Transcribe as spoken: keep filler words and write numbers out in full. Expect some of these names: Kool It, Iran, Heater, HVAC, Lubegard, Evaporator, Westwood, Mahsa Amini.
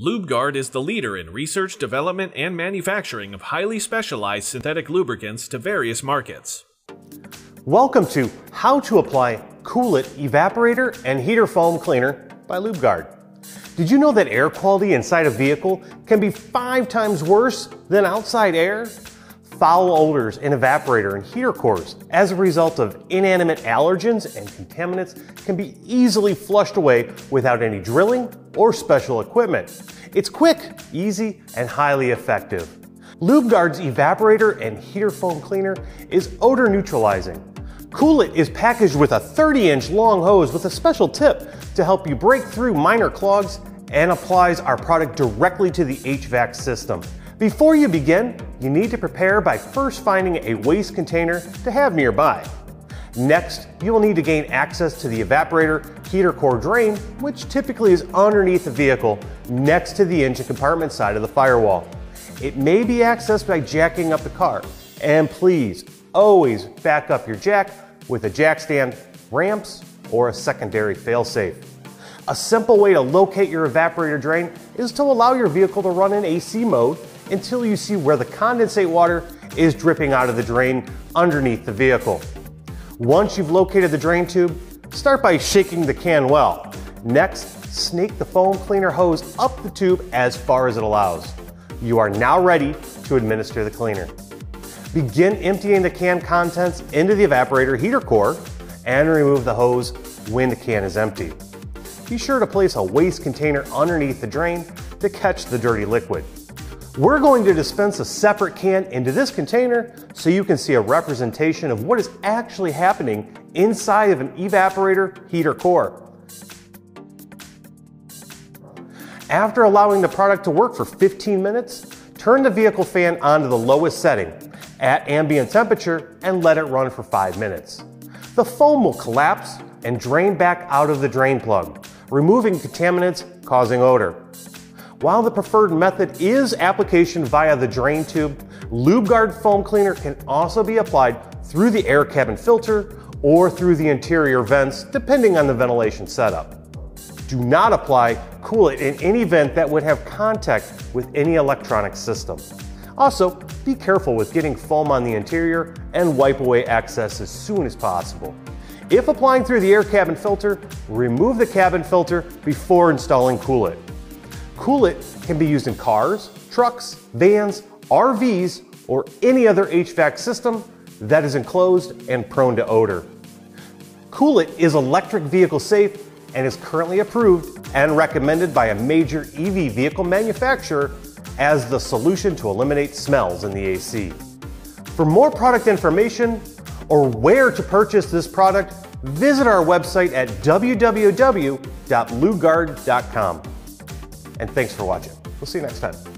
Lubegard is the leader in research, development, and manufacturing of highly specialized synthetic lubricants to various markets. Welcome to How to Apply Kool It Evaporator and Heater Foam Cleaner by Lubegard. Did you know that air quality inside a vehicle can be five times worse than outside air? Foul odors in evaporator and heater cores as a result of inanimate allergens and contaminants can be easily flushed away without any drilling or special equipment. It's quick, easy, and highly effective. Lubegard's evaporator and heater foam cleaner is odor neutralizing. Kool It is packaged with a thirty inch long hose with a special tip to help you break through minor clogs and applies our product directly to the H V A C system. Before you begin, you need to prepare by first finding a waste container to have nearby. Next, you will need to gain access to the evaporator heater core drain, which typically is underneath the vehicle next to the engine compartment side of the firewall. It may be accessed by jacking up the car, and please always back up your jack with a jack stand, ramps, or a secondary failsafe. A simple way to locate your evaporator drain is to allow your vehicle to run in A C mode until you see where the condensate water is dripping out of the drain underneath the vehicle. Once you've located the drain tube, start by shaking the can well. Next, snake the foam cleaner hose up the tube as far as it allows. You are now ready to administer the cleaner. Begin emptying the can contents into the evaporator heater core and remove the hose when the can is empty. Be sure to place a waste container underneath the drain to catch the dirty liquid. We're going to dispense a separate can into this container so you can see a representation of what is actually happening inside of an evaporator heater core. After allowing the product to work for fifteen minutes, turn the vehicle fan on to the lowest setting at ambient temperature and let it run for five minutes. The foam will collapse and drain back out of the drain plug, removing contaminants causing odor. While the preferred method is application via the drain tube, Lubegard foam cleaner can also be applied through the air cabin filter or through the interior vents, depending on the ventilation setup. Do not apply Kool It in any vent that would have contact with any electronic system. Also, be careful with getting foam on the interior and wipe away excess as soon as possible. If applying through the air cabin filter, remove the cabin filter before installing Kool It. Kool It can be used in cars, trucks, vans, R Vs, or any other H V A C system that is enclosed and prone to odor. Kool It is electric vehicle safe and is currently approved and recommended by a major E V vehicle manufacturer as the solution to eliminate smells in the A C. For more product information or where to purchase this product, visit our website at w w w dot lubegard dot com. And thanks for watching. We'll see you next time.